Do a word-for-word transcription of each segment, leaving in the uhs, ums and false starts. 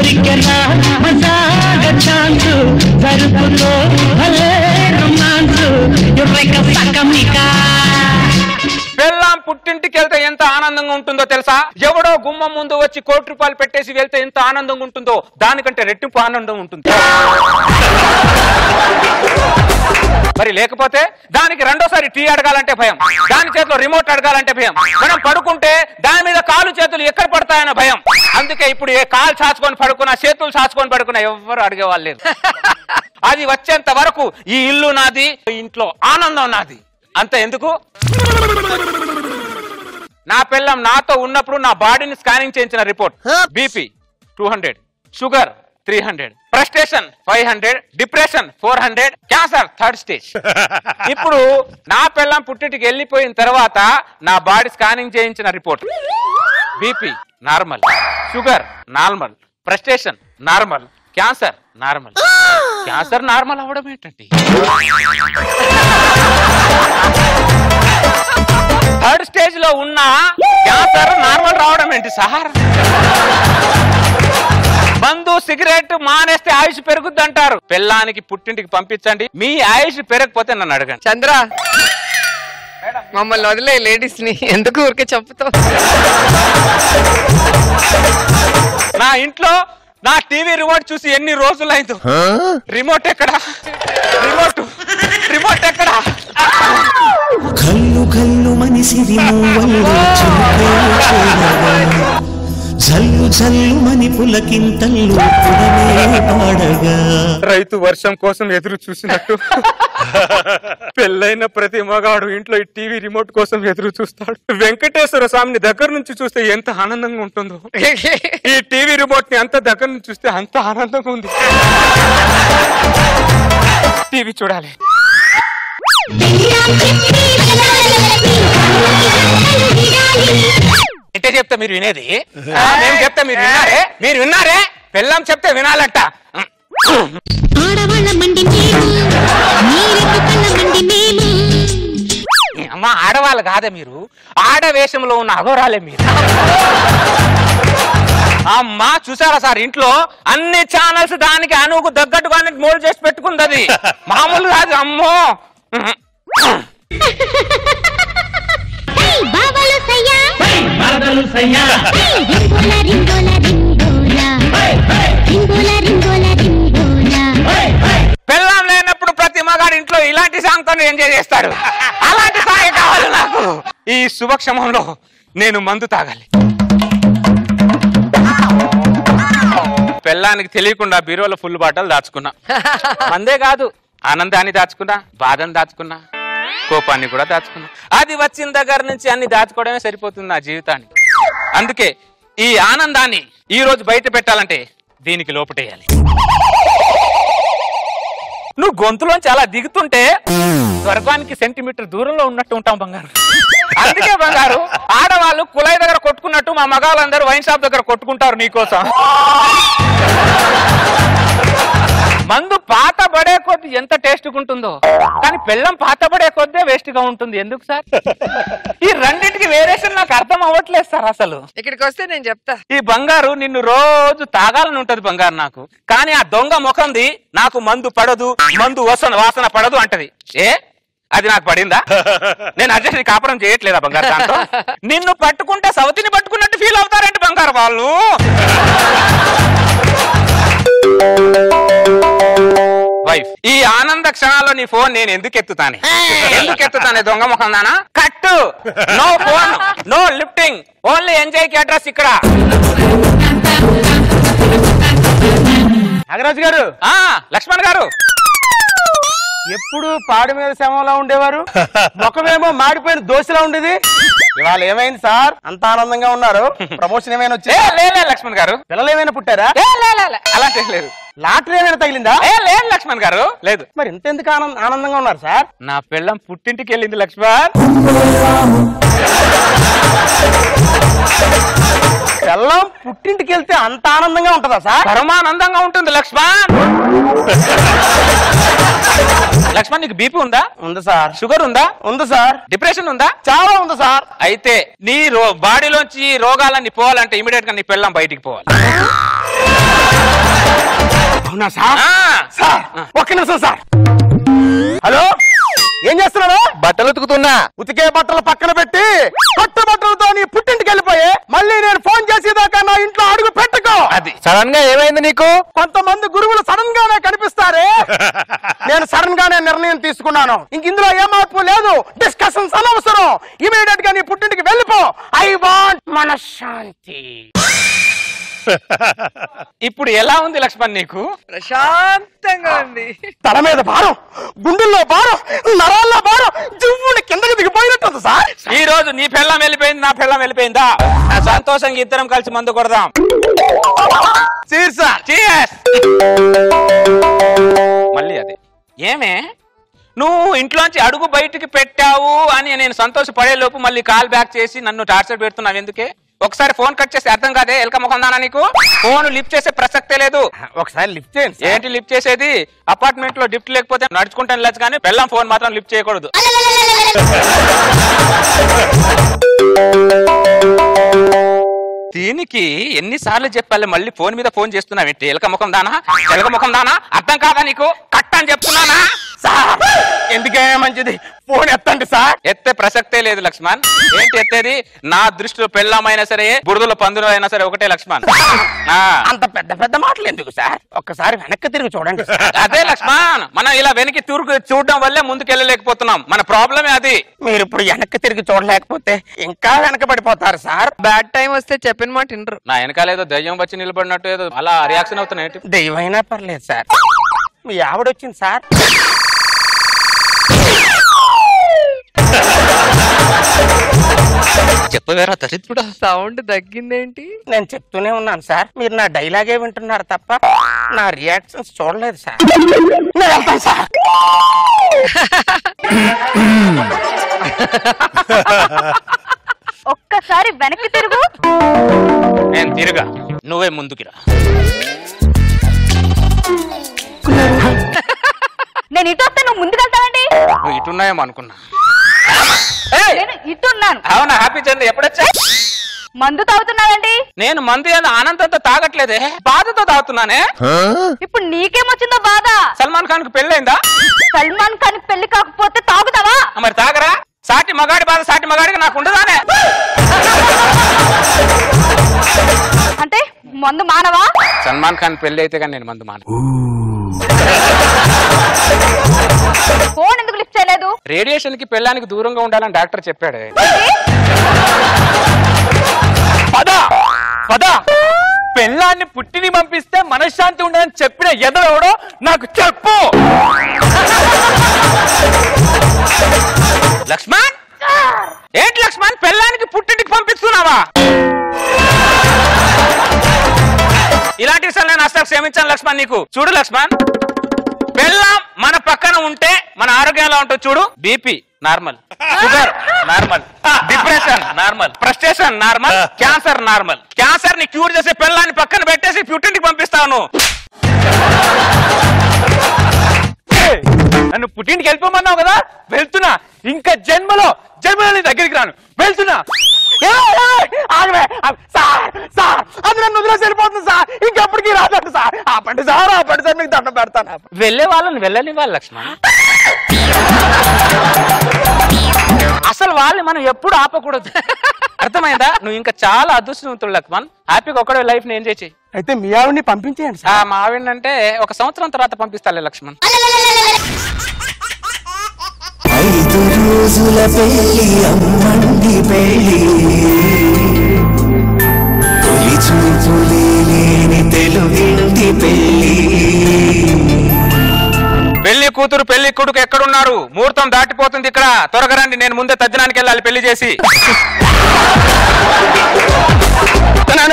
కోరికనా మసాగ chance జరుపులో భలే romance ఎవ్వక సకమికా పుట్టింటికి వెళ్తే ఎంత ఆనందంగా ఉంటుందో తెలుసా? ఎవడో గుమ్మం ముందు వచ్చి కోటి రూపాయలు పెట్టేసి వెళ్తే ఎంత ఆనందంగా ఉంటుందో దానికంటే రెట్టింపు ఆనందం ఉంటుంది. మరి లేకపోతే దానికి రెండోసారి టీ అడగాలంటే భయం, దాని చేతిలో రిమోట్ అడగాలంటే భయం, మనం పడుకుంటే దాని మీద కాలు చేతులు ఎక్కడ పడతాయన్న భయం. అందుకే ఇప్పుడు ఏ కాలు చాచుకొని పడుకున్నా చేతులు చాచుకొని పడుకున్నా ఎవరు అడిగేవాళ్ళు లేదు. అది వచ్చేంత వరకు ఈ ఇల్లు నాది, ఈ ఇంట్లో ఆనందం నాది. అంత ఎందుకు? నా పిల్లం నాతో ఉన్నప్పుడు నా బాడీని స్కానింగ్ చేయించిన report, BP two hundred, sugar three hundred, frustration five hundred, depression four hundred, cancer third stage. ఇప్పుడు నా పిల్లం పుట్టిటికి వెళ్ళిపోయిన తర్వాత నా బాడీ స్కానింగ్ చేయించిన report, BP normal, sugar normal, frustration normal, cancer normal. Cancer normal అవడం ఏంటండి? థర్డ్ స్టేజ్ లో ఉన్నా క్యాన్సర్ నార్మల్ రావడం ఏంటి సార్? మందు సిగరెట్ మానేస్తే ఆయుష్ పెరుగుద్ది అంటారు. పిల్లానికి పుట్టింటికి పంపించండి, మీ ఆయుష్ పెరగకపోతే నన్ను అడగండి. చంద్ర, మమ్మల్ని వదిలే లేడీస్ ని, ఎందుకు ఊరికే చెప్పుతావు? నా ఇంట్లో నా టీవీ రిమోట్ చూసి ఎన్ని రోజులైందో. రిమోట్ ఎక్కడా? రిమోట్ రిమోట్ ఎక్కడా? కల్లు కల్లు మనిసిరి నువ్వల్లే చూపేవా, జల్లు జల్లు మని పులకింతల్లు పుడనే పాడగా, రైతు వర్షం కోసం ఎదురు చూసినట్టు పెళ్ళైన ప్రతి మగాడు ఇంట్లో ఈ టీవీ రిమోట్ కోసం ఎదురు చూస్తాడు. వెంకటేశ్వర స్వామిని దగ్గర నుంచి చూస్తే ఎంత ఆనందంగా ఉంటుందో, ఈ టీవీ రిమోట్ ని అంత దగ్గర నుంచి చూస్తే అంత ఆనందంగా ఉంది. టీవీ చూడాలి. అంటే చెప్తా మీరు వినేది, నేను చెప్తా మీరు విన్నారే, మీరు విన్నారే, పెళ్ళాం చెప్తే వినాలట. అమ్మా, ఆడవాళ్ళు కాదే మీరు, ఆడవేషంలో ఉన్న అఘోరాలే మీరు. అమ్మా చూసారా సార్, ఇంట్లో అన్ని ఛానల్స్ దానికి అనువుకు దగ్గట్టుగా మోల్డ్ చేసి పెట్టుకుంది. అది మామూలు కాదు. అమ్మో, పెళ్ళం లేనప్పుడు ప్రతి మగాడు ఇంట్లో ఇలాంటి సాంగ్ తో ఎంజాయ్ చేస్తాడు. అలాంటి సాంగ్ కావాలి నాకు. ఈ శుభక్షమంలో నేను మందు తాగాలి. పెళ్ళానికి తెలియకుండా బీరోలో ఫుల్ బాటలు దాచుకున్నా. మందే కాదు, ఆనందాన్ని దాచుకున్నా, బాధను దాచుకున్నా, కోపాన్ని కూడా దాచుకున్నా. అది వచ్చిన దగ్గర నుంచి అన్ని దాచుకోవడమే సరిపోతుంది నా జీవితానికి. అందుకే ఈ ఆనందాన్ని ఈ రోజు బయట పెట్టాలంటే దీనికి లోపటేయాలి. నువ్వు గొంతులోంచి అలా దిగుతుంటే స్వర్గానికి సెంటీమీటర్ దూరంలో ఉన్నట్టు ఉంటాం బంగారు. అందుకే బంగారు, ఆడవాళ్ళు కులాయి దగ్గర కొట్టుకున్నట్టు మా మగాళ్ళందరూ వైన్ షాప్ దగ్గర కొట్టుకుంటారు నీకోసం. మందు పాత పడే కొద్ది ఎంత టేస్ట్ ఉంటుందో, కానీ పెళ్ళం పాత పడే కొద్దే వేస్ట్ గా ఉంటుంది. ఎందుకు సార్? ఈ రెండింటికి వేరియేషన్ నాకు అర్థం అవ్వట్లేదు సార్. అసలు ఇక్కడికి వస్తే నేను చెప్తా. ఈ బంగారు నిన్ను రోజు తాగాలని ఉంటది బంగారు నాకు, కానీ ఆ దొంగ ముఖంది నాకు మందు పడదు, మందు వసన వాసన పడదు అంటది. ఏ అది నాకు పడిందా? నేను అడ్జస్ట్ కాపురం చేయట్లేదా బంగారు? దాంతో నిన్ను పట్టుకుంటే సౌతిని పట్టుకున్నట్టు ఫీల్ అవుతారంటే బంగారు వాళ్ళు. వైఫ్, ఈ ఆనంద క్షణాల్లో నీ ఫోన్ నేను ఎందుకు ఎత్తుతానే ఎందుకు ఎత్తుతానే దొంగ ముఖం దానా? కట్టు, no phone, no lifting, only enjoy కి అడ్రస్ ఇక్కడ. నాగరాజు గారు, ఆ లక్ష్మణ్ గారు ఎప్పుడు పాడు మీద శవంలా ఉండేవారు, ముఖమేమో మాడిపోయిన దోశలా ఉండేది. ఇవాళ ఏమైంది సార్, అంత ఆనందంగా ఉన్నారు? ప్రమోషన్ ఏమైనా వచ్చే? లేదు లక్ష్మణ్ గారు. పిల్లలు ఏమైనా పుట్టారా? అలాంటి లేదు. లాటరీ ఏమైనా తగిలిందా? లేదు లక్ష్మణ్ గారు, లేదు. మరి ఇంత ఎందుకు ఆనందంగా ఉన్నారు సార్? నా పిల్లం పుట్టింటికి వెళ్ళింది లక్ష్మణ్. పిల్లం పుట్టింటికి వెళ్తే అంత ఆనందంగా ఉంటుందా సార్? పరమానందంగా ఉంటుంది లక్ష్మణ్. లక్ష్మణ్, నీకు బీపీ ఉందా? ఉంది సార్. షుగర్ ఉందా? ఉంది సార్. డిప్రెషన్ ఉందా? చాలా ఉంది సార్. అయితే నీ బాడీలోంచి రోగాలన్నీ పోవాలంటే ఇమీడియట్ గా నీ పిల్లం బయటికి పోవాలి. అవునా సార్? సార్ ఒక్క నిమిషం సార్. హలో ఏం చేస్తున్నావు? బట్టలు ఉతుకుతున్నా. ఉతికే బట్టలు పక్కన పెట్టి కొత్త బట్టలతో నీ పుట్టింటికి వెళ్ళిపోయి మళ్ళీ నేను ఫోన్ చేసేదాకా నా ఇంట్లో అడుగు పెట్టుకో. అది సడన్ గా ఏమైంది నీకు? కొంతమంది గురువులు సడన్ గానే కనిపిస్తారే. నేను సడన్ గానే నిర్ణయం తీసుకున్నాను. ఇంక ఇందులో ఏ మార్పు లేదు, డిస్కషన్స్ అనవసరం. ఇమీడియట్ గా నీ పుట్టింటికి వెళ్ళిపో. ఐ వాంట్ మనశ్శాంతి. ఇప్పుడు ఎలా ఉంది లక్ష్మణ్ నీకు? ప్రశాంతంగా ఉంది. తల మీద భారం, గుండెల్లో భారం, నరాల్లో భారం, జువ్వుని కిందకి దిగిపోయినట్టు సార్. ఈ రోజు నీ పెళ్ళం వెళ్ళిపోయింది, నా పెళ్ళం వెళ్ళిపోయిందా? సంతోషంగా ఇద్దరం కలిసి మందు కొడదాం. మళ్ళీ అదే ఏమే, నువ్వు ఇంట్లోంచి అడుగు బయటికి పెట్టావు అని నేను సంతోషపడే లోపు మళ్ళీ కాల్ బ్యాక్ చేసి నన్ను టార్చర్ పెడుతున్నావు ఎందుకే? ఒకసారి ఫోన్ కట్ చేసి అర్థం కాదే ఎలక ముఖం దానా నీకు? ఫోన్ లిఫ్ట్ చేసే ప్రసక్తే లేదు. ఒకసారి లిఫ్ట్ చేయండి. ఏంటి లిఫ్ట్ చేసేది? అపార్ట్మెంట్ లో లిఫ్ట్ లేకపోతే నడుచుకుంటాను వెళ్ళచ్చు, కానీ పెళ్ళం ఫోన్ మాత్రం లిఫ్ట్ చేయకూడదు. దీనికి ఎన్నిసార్లు చెప్పాలి మళ్ళీ ఫోన్ మీద ఫోన్ చేస్తున్నావు ఏంటి? ఎలక ముఖం దానా, ఎలక ముఖం దానా, అర్థం కాదా నీకు? కట్ అని చెప్తున్నానా? సార్ ఎందుకే మంచిది ఫోన్ ఎత్తండి సార్. ఎత్తే ప్రసక్తే లేదు లక్ష్మణ్. ఏంటి ఎత్తేది? నా దృష్టిలో పెళ్ళమైనా సరే, బురదలో పందులో అయినా సరే ఒకటే లక్ష్మణ్. అంత పెద్ద పెద్ద మాటలు ఎందుకు సార్? ఒక్కసారి వెనక్కి తిరిగి చూడండి. అదే లక్ష్మణ్, మనం ఇలా వెనక్కి తిరుగు చూడడం వల్లే ముందుకెళ్ళలేకపోతున్నాం. మన ప్రాబ్లమే అది. మీరు ఇప్పుడు వెనక్కి తిరిగి చూడలేకపోతే ఇంకా వెనక పడిపోతారు సార్. బ్యాడ్ టైం వస్తే చెప్పిన మాట వినరు. నా వెనకాలేదో దయ్యం వచ్చి నిలబడినట్టు ఏదో అలా రియాక్షన్ అవుతున్నాయి. దయ్యమైనా పర్లేదు సార్, మీ ఆవిడొచ్చింది సార్. చెప్పవేరా దరిద్రుడా, సౌండ్ తగ్గిందేంటి? నేను చెప్తూనే ఉన్నాను సార్, మీరు నా డైలాగే వింటున్నారు తప్ప నా రియాక్షన్స్ చూడలేదు సార్. నేను వెళ్తాను సార్. ఒక్కసారి వెనక్కి తిరుగు. నేను తిరుగా, నువ్వే ముందుకిరా. నేను ఇటు వస్తే నువ్వు ముందుకు వెళ్తావండి. నువ్వు ఇటున్నాయేమో అనుకున్నా. అవునా? Happy journey. ఎప్పుడొచ్చా? మందు తాగుతున్నానండి. నేను మందు ఏదో ఆనందంతో తాగట్లేదే, బాధతో తాగుతున్నానే. ఇప్పుడు నీకేమొచ్చిందో బాధ? సల్మాన్ ఖాన్ కు పెళ్ళైందా? సల్మాన్ ఖాన్ కు పెళ్లి కాకపోతే తాగుతావా? మరి తాగరా? సాటి మగాడి బాధ సాటి మగాడికి నాకు ఉండదానే. అంటే మందు మానవా? సల్మాన్ ఖాన్ పెళ్లి అయితే కానీ నేను మందు మాన. ఫోన్ ఎందుకు లిఫ్ట్ చేయలేదు? రేడియేషన్ కి పెళ్ళానికి దూరంగా ఉండాలని డాక్టర్ చెప్పాడు. పద పద, పెళ్ళాన్ని పుట్టిని పంపిస్తే మనశ్శాంతి ఉండదని చెప్పిన ఎదవడో నాకు చెప్పు. లక్ష్మణ్ ఏంటి లక్ష్మణ్, పెళ్ళానికి పుట్టింటికి పంపిస్తున్నావా? ఇలాంటి విషయాలు నేను అసలు క్షమించాను లక్ష్మణ్ నీకు. చూడు లక్ష్మణ్, బెల్లం మన పక్కన ఉంటే మన ఆరోగ్యంలో ఉంటుంది. చూడు, BP normal, sugar normal, depression normal, frustration normal, cancer normal. Cancer ని క్యూర్ చేసే బెల్లాన్ని పక్కన పెట్టేసి పుట్టింటికి పంపిస్తాను. నన్ను పుట్టింటికి వెళ్ళిపోమన్నావు కదా, వెళ్తున్నా. ఇంకా జన్మలో జన్మలో నీ దగ్గరికి రాను. వెళ్తున్నా. ఇంకెప్పటికీ రాదండి సార్. ఆపండి సార్, ఆపండి సార్, మీకు దండం పెడతాను. వెళ్ళే వాళ్ళని వెళ్ళని వాళ్ళు లక్ష్మణ్. అసలు వాళ్ళని మనం ఎప్పుడు ఆపకూడదు, అర్థమైందా? నువ్వు ఇంకా చాలా అదృష్టవంతుడు లక్ష్మణ్. హ్యాపీగా ఒకడో లైఫ్ ని ఎంజాయ్ చేయి. అయితే మీ ఆవిడ్ని పంపించేయండి సార్. మా ఆవిడ అంటే ఒక సంవత్సరం తర్వాత పంపిస్తాలే లక్ష్మణ్. ఐదు రోజుల పెళ్లి, అమ్మంది పెళ్లి, తొలి చూపులే లేని తెలుగింటి పెళ్లి. పెళ్లి కూతురు పెళ్లి కొడుకు ఎక్కడున్నారు? ముహూర్తం దాటిపోతుంది ఇక్కడ, త్వరగా రండి. నేను ముందే తజ్జనానికి వెళ్ళాలి పెళ్లి చేసి.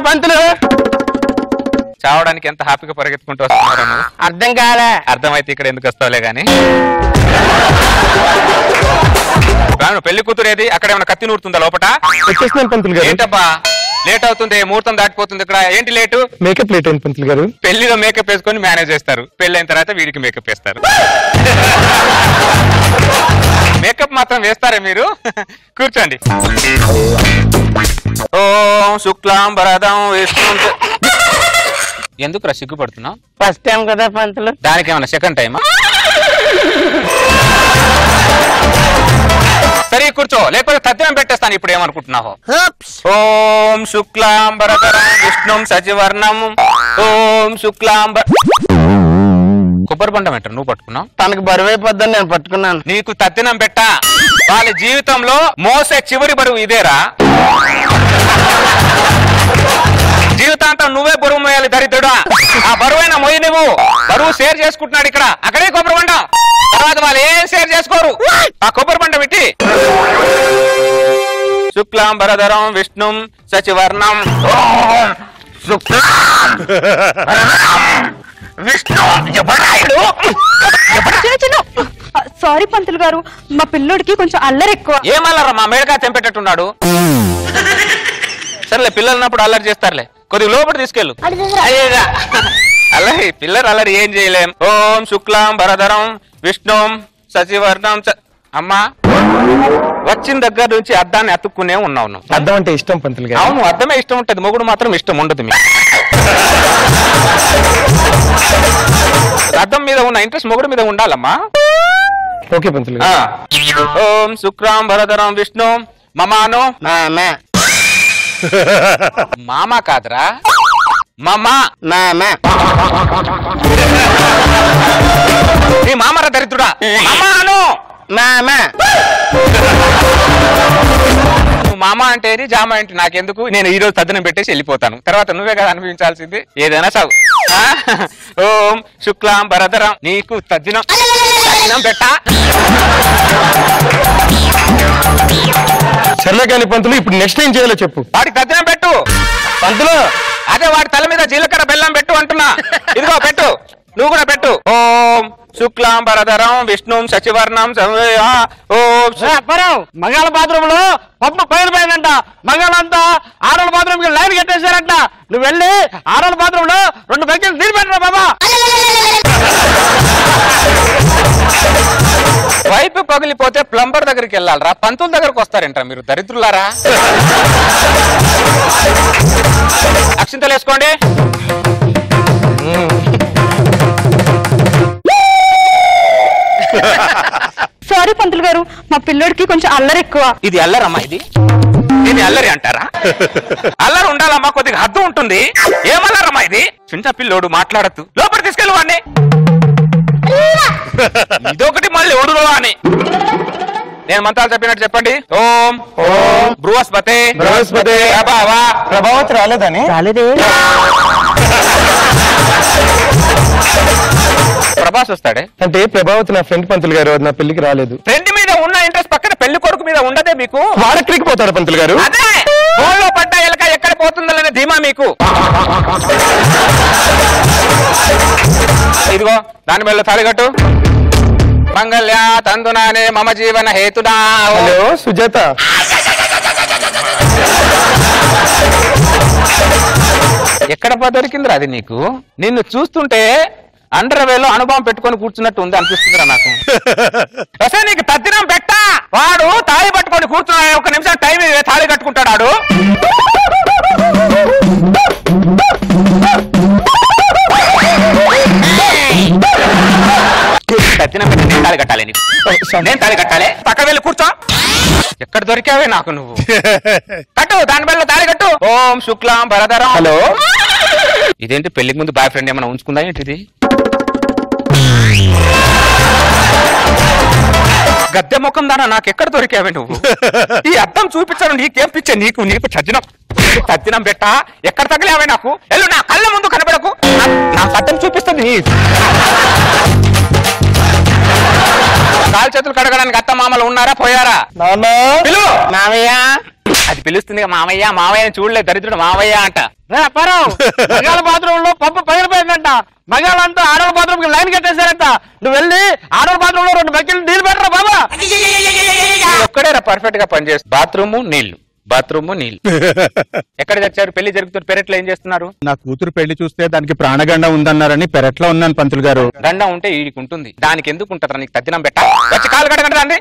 పంతులు చావడానికి ఎంత హ్యాపీగా పరిగెత్తుకుంటూ వస్తున్నారని అర్థం కాలే. అర్థమైతే ఇక్కడ ఎందుకు వస్తావులే గానీ. పెళ్లి కూతురేది? అక్కడ ఏమైనా కత్తి నూరుతుందా లోపట? ఏంటబ్బా లేట్ అవుతుంది, ముహూర్తం దాటిపోతుంది ఇక్కడ. ఏంటి లేటు? మేకప్ లేట్ అయింది పంతులు గారు. పెళ్లిలో మేకప్ వేసుకొని మేనేజ్ చేస్తారు, పెళ్లి అయిన తర్వాత వీడికి మేకప్ వేస్తారు. మేకప్ మాత్రం వేస్తారే మీరు. కూర్చోండి. ఓం శుక్లాం భరదం వేసుకుంటే ఎందుకురా సిగ్గుపడుతున్నా? ఫస్ట్ టైం కదా పంతులు. దానికి ఏమన్నా సెకండ్ టైమా? సరే కూర్చో, లేకపోతే తద్దినం పెట్టేస్తాను. ఇప్పుడు ఏమనుకుంటున్నావు? ఓం శుక్లాంబరధరం విష్ణుం సజివర్ణం ఓం శుక్లాంబర. కొబ్బరి బండం ఏంట నువ్వు పట్టుకున్నావు? తనకు బరువైపోద్దని నేను పట్టుకున్నాను. నీకు తద్దినం పెట్టా. వాళ్ళ జీవితంలో మోసే చివరి బరువు ఇదేరా. జీవితాంతం నువ్వే బరువు మోయాలి దరిద్రుడా. ఆ బరువైన మొయ్యి నువ్వు. బరువు షేర్ చేసుకుంటున్నాడు ఇక్కడ. అక్కడే కొబ్బరి బండ. తర్వాత వాళ్ళు ఏం షేర్ చేసుకోరు. ఆ కొబ్బరి బండ పెట్టి శుక్లాంబరధరం విష్ణుం సచివర్ణం విష్ణు. సారీ పంతులు గారు, మా పిల్లోడికి కొంచెం అల్లరి ఎక్కువ. ఏం అల్లరా? మా మేడకా తెంపేటట్టున్నాడు. సరేలే, పిల్లలున్నప్పుడు అల్లరి చేస్తారులే, కొద్దిగా లోపల తీసుకెళ్ళు. అల్లరి పిల్లలు అల్లరి ఏం చేయలేం. ఓం శుక్లాం భరధరం విష్ణుం సచివర్ణం. అమ్మా, వచ్చిన దగ్గర నుంచి అద్దాన్ని అతుక్కునే ఉన్నావు నువ్వు. అద్దం అంటే ఇష్టం పంతులు గారు? అవును, అద్దమే ఇష్టం ఉంటది. మొగుడు మాత్రం ఇష్టం ఉండదు. మీ అద్దం మీద ఉన్న ఇంట్రెస్ట్ మొగుడు మీద ఉండాలమ్మా. ఓకే పంతులు. ఓం శుక్రాం భరధరం విష్ణు మమాను. మామ కాదురా, మమా. నీ మామరా దరిద్రుడా. మమాను మామ అంటే ఏది, జామ అంటే నాకెందుకు? నేను ఈ రోజు తద్దనం పెట్టేసి వెళ్ళిపోతాను. తర్వాత నువ్వే కదా అనిపించాల్సింది. ఏదైనా సాగు. ఓం శుక్లాం భరధరం. నీకు తద్దినం పెట్టా. సర్లే కాని పంతులు, ఇప్పుడు నెక్స్ట్ ఏం చేయాలో చెప్పు. వాడికి తద్దినం పెట్టు పంతులు. అదే వాడి తల మీద జీలకర్ర బెల్లం పెట్టు అంటున్నా. ఇదిగో పెట్టు, నువ్వు కూడా పెట్టు. ఓం శుక్లాం భరధరం విష్ణుం సచివర్ణం. మగాళ్ళ బాత్రూమ్ లో పప్పు పైన పోయిందంట. మగాళ్ళంతా ఆడవాళ్ళ బాత్రూమ్ కి లైన్ కట్టేశారంట. నువ్వు వెళ్ళి ఆడవాళ్ళ బాత్రూమ్ లో రెండు బకెట్లు నీళ్ళు పెట్టరా బాబా. వైపు పగిలిపోతే ప్లంబర్ దగ్గరికి వెళ్ళాలరా, పంతుల దగ్గరకు వస్తారంట మీరు దరిద్రులారా. అక్షింతలు వేసుకోండి. సారీ పంతులు గారు, మా పిల్లోడికి కొంచెం అల్లరి ఎక్కువ. ఇది అల్లరమ్మా, ఇది ఇది అల్లరి అంటారా? అల్లరి ఉండాలమ్మా, కొద్దిగా హద్దు ఉంటుంది. ఏమల్లరమ్మా ఇది? చిన్న పిల్లోడు మాట్లాడద్దు, లోపల తీసుకెళ్ళవాడిని. ఇదొకటి మళ్ళీ ఒడులో అని నేను మంత్రాలు చెప్పినట్టు చెప్పండి. ఓం ఓం బృహస్పతే బృహస్పతే ప్రభావ. ప్రభావతి రాలేదని? రాలేదే. ప్రభాస్ వస్తాడే అంటే ప్రభావతి నా ఫ్రెండ్ పంతులు గారు, నా పెళ్లికి రాలేదు. ఫ్రెండ్ మీద ఉన్న ఇంట్రెస్ట్ పక్కన పెళ్లి కొడుకు మీద ఉండదే మీకు. వాడు ఎక్కడికి పోతాడు పంతులు గారు? అదే ఫోన్లో పడ్డ ఎలక ఎక్కడ పోతుందనే ధీమా మీకు. ఇదిగో దాని మీద తాళిగట్టు. మంగళ్య తందునానే మమ జీవన హేతునా. హలో సుజాత, ఎక్కడ దొరికిందిరా అది నీకు? నిన్ను చూస్తుంటే అండర్ వేలో అనుభవం పెట్టుకొని కూర్చున్నట్టు ఉంది అనిపిస్తుందిరా నాకు. అసలు నీకు తద్దినం పెట్టా. వాడు తాళి పట్టుకొని కూర్చున్నా, ఒక నిమిషం టైం తాళి కట్టుకుంటాడు. తాళి కట్టాలి నీకు. నేను తాళి కట్టాలి. పక్క వెళ్ళి కూర్చో. ఎక్కడ దొరికావే నాకు నువ్వు? కట్టు దాని వల్ల తాళి కట్టు. ఓం శుక్లాం భరధరం. హలో, ఇదేంటి పెళ్లికి ముందు బాయ్ ఫ్రెండ్ ఏమైనా ఉంచుకుందా ఏంటిది? గద్దె ముఖం దానా, నాకెక్కడ దొరికావే నువ్వు? ఈ అర్థం చూపించాను నీకేం పిచ్చా? నీకు నీకు చజ్జనం తద్దినం పెట్టా. ఎక్కడ తగిలేవే నాకు? వెళ్ళు, నా కళ్ళ ముందు కనబడకు. నా సత్యం చూపిస్తుంది. కాలు చేతులు కడగడానికి అత్త మామలు ఉన్నారా పోయారా? మామయ్య అది పిలుస్తుంది. మామయ్య మామయ్య చూడలే దరిద్రుడు. మామయ్య అంట. మగాళ్ళ బాత్రూమ్ లో పప్పు పగిలిపోయిందంట. మగాళ్ళంతా ఆడవాళ్ళ బాత్రూమ్ కి లైన్ కట్టేశారంట. నువ్వు వెళ్ళి ఆడవాళ్ళ బాత్రూమ్ లో రెండు బకెట్లు నీళ్ళు పెట్టరా బాబా. ఒక్కడేరా పర్ఫెక్ట్ గా పనిచేస్తుంది. బాత్రూమ్ నీళ్లు, బాత్రూమ్ నీళ్ళు. ఎక్కడ తెచ్చారు? పెళ్లి జరుగుతున్న పెరట్లో ఏం చేస్తున్నారు? నా కూతురు పెళ్లి చూస్తే దానికి ప్రాణగండ ఉందన్నారని పెరట్లో ఉన్నాను పంతులు గారు. గండ ఉంటే ఈడికి ఉంటుంది, దానికి ఎందుకు ఉంటది? నీకు తద్దినం పెట్టా. వచ్చి కాలు కడగండి.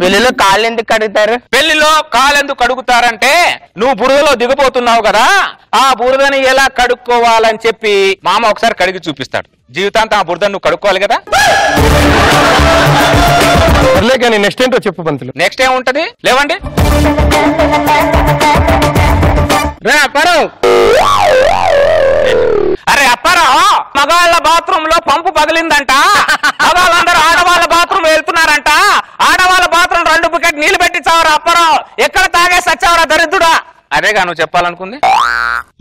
పెళ్లిలో కాళ్ళు ఎందుకు కడుగుతారు? పెళ్లిలో కాళ్ళు ఎందుకు కడుగుతారంటే నువ్వు బురదలో దిగబోతున్నావు కదా, ఆ బురదని ఎలా కడుక్కోవాలని చెప్పి మామ ఒకసారి కడిగి చూపిస్తాడు. జీవితాంతం ఆ బురదని నువ్వు కడుక్కోవాలి కదా. కానీ నెక్స్ట్ ఏంటో చెప్పు పంతులు. నెక్స్ట్ ఏం ఉంటది? లేవండి రే అప్పారావు. అరే అప్పారావు, మగాళ్ళ బాత్రూమ్ లో పంపు పగిలిందంట, మగాళ్ళందరూ ఆడవాళ్ళ బాత్రూమ్ వెళ్తున్నారంట, ఆడవాళ్ళ బాత్రూమ్ రెండు బకెట్ నీళ్లు పెట్టించావరా అప్పారావు, ఎక్కడ తాగే సచ్చావరా దరిద్రుడా. అదేగా నువ్వు చెప్పాలనుకుంది.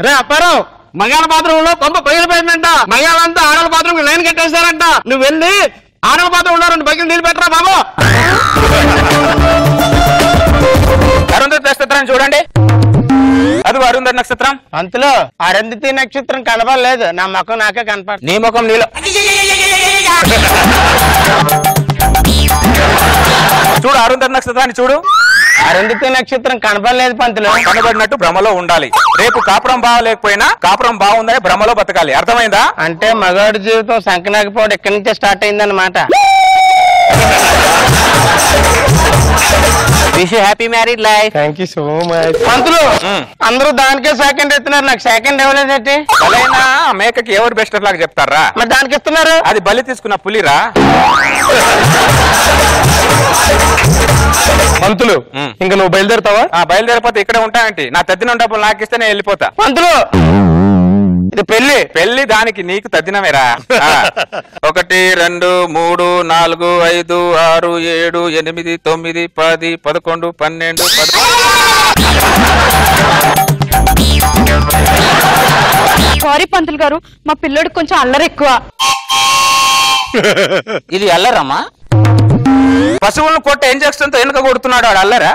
రే అప్పారావు, మగాళ్ళ బాత్రూమ్ లో పంపు పగిలిపోయిందంట, మగాళ్ళంతా ఆడవాళ్ళ బాత్రూమ్ లైన్ కట్టేశారంట, నువ్వు వెళ్ళి ఆడవాళ్ళ బాత్రూమ్ లో రెండు బకెట్ నీళ్లు పెట్టరా బాబు. అరుంధతి నక్షత్రాన్ని చూడండి. అది అరుంధతి నక్షత్రం. అంతలో అరుంధతి నక్షత్రం కనబడలేదు, నా ముఖం నాకే కనపడదు. నీ ముఖం నీలో. చూడు అరుంధతి నక్షత్రాన్ని చూడు. అరుంధతి నక్షత్రం కనబడలేదు పంతులు. కనబడినట్టు భ్రమలో ఉండాలి. రేపు కాపురం బావ లేకపోయినా కాపురం బాగుందని భ్రమలో బతకాలి. అర్థమైందా? అంటే మగాడి జీవితం సంకనాకపోవడం ఇక్కడి నుంచే స్టార్ట్ అయిందన్నమాట. Wish you happy married life. Thank you so much. పంతులు అందరూ దానికే సెకండ్ ఇస్తున్నారు, నాకు సెకండ్ ఇవ్వలేదంటే. బలైనా మేకకి ఎవరు బెస్ట్ లాగా చెప్తారా? మరి దానికి ఇస్తున్నారు. అది బలి తీసుకున్న పులిరా. పంతులు ఇంకా నువ్వు బయలుదేరుతావా? ఆ బయలుదేరిపోతే ఇక్కడే ఉంటానంటే నా తద్దినం డబ్బులు నాకు ఇస్తే నేను వెళ్ళిపోతా. పంతులు ఇది పెళ్లి. పెళ్లి దానికి నీకు తద్దినమేరా. ఒకటి రెండు మూడు నాలుగు ఐదు ఆరు ఏడు ఎనిమిది తొమ్మిది పది పదకొండు పన్నెండు సారీ పంతులు గారు, మా పిల్లడికి కొంచెం అల్లరి ఎక్కువ. ఇది అల్లరమ్మా. పశువులను కొట్ట ఏం చేస్తుందో వెనుక కొడుతున్నాడు వాడు. అల్లరా?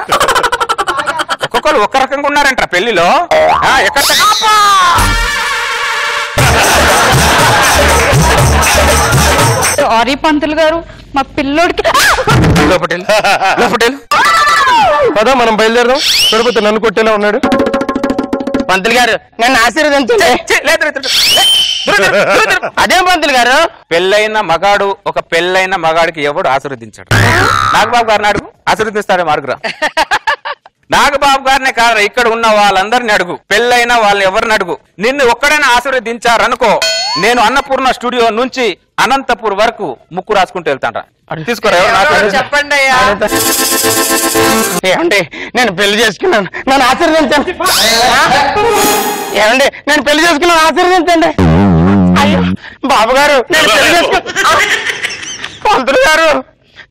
ఒక్కొక్కరు ఒక్క రకంగా ఉన్నారంట పెళ్లిలో. ఎక్కడ సారీ పంతులు గారు, మా పిల్లోడికి. పదా మనం బయలుదేరదాం. తిరుపతి నన్ను కొట్టేలా ఉన్నాడు. పంతులు గారు నన్ను ఆశీర్వదించండి. అదే పంతులు గారు, పెళ్ళైన మగాడు ఒక పెళ్ళైన మగాడికి ఎవడు ఆశీర్వదించాడు? నాగబాబు గారిని అడుగు, ఆశీర్వదిస్తాడే మార్గురా. నాగబాబు గారినే కాదు, ఇక్కడ ఉన్న వాళ్ళందరిని అడుగు, పెళ్ళైన వాళ్ళని ఎవరిని అడుగు. నిన్ను ఒక్కడైనా ఆశీర్వదించారనుకో, నేను అన్నపూర్ణ స్టూడియో నుంచి అనంతపూర్ వరకు ముక్కు రాసుకుంటూ వెళ్తాను. తీసుకోరా చెప్పండి. ఏమండి నేను పెళ్లి చేసుకున్నాను, నన్ను ఆశీర్వదించండి. ఏమండి నేను పెళ్లి చేసుకున్నాను, ఆశీర్వదించండి. అయ్యో బాబు గారు నేను పెళ్లి చేసుకున్నాను. పంతులు గారు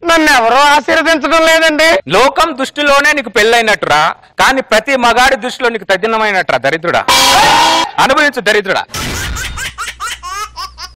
నన్ను ఎవరో ఆశీర్వదించడం లేదండి. లోకం దృష్టిలోనే నీకు పెళ్ళైనట్టురా, కానీ ప్రతి మగాడి దృష్టిలో నీకు తగ్గినమైనట్టురా. దరిద్రుడా, అనుభవించు దరిద్రుడా.